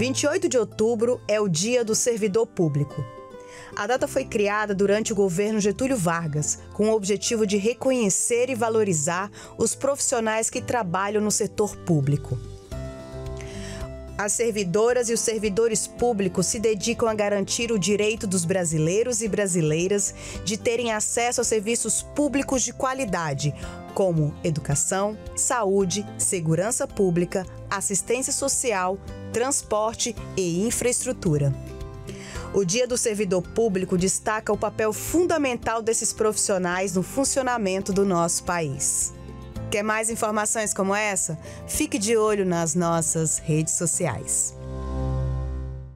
28 de outubro é o Dia do Servidor Público. A data foi criada durante o governo Getúlio Vargas, com o objetivo de reconhecer e valorizar os profissionais que trabalham no setor público. As servidoras e os servidores públicos se dedicam a garantir o direito dos brasileiros e brasileiras de terem acesso a serviços públicos de qualidade, como educação, saúde, segurança pública, assistência social, transporte e infraestrutura. O Dia do Servidor Público destaca o papel fundamental desses profissionais no funcionamento do nosso país. Quer mais informações como essa? Fique de olho nas nossas redes sociais.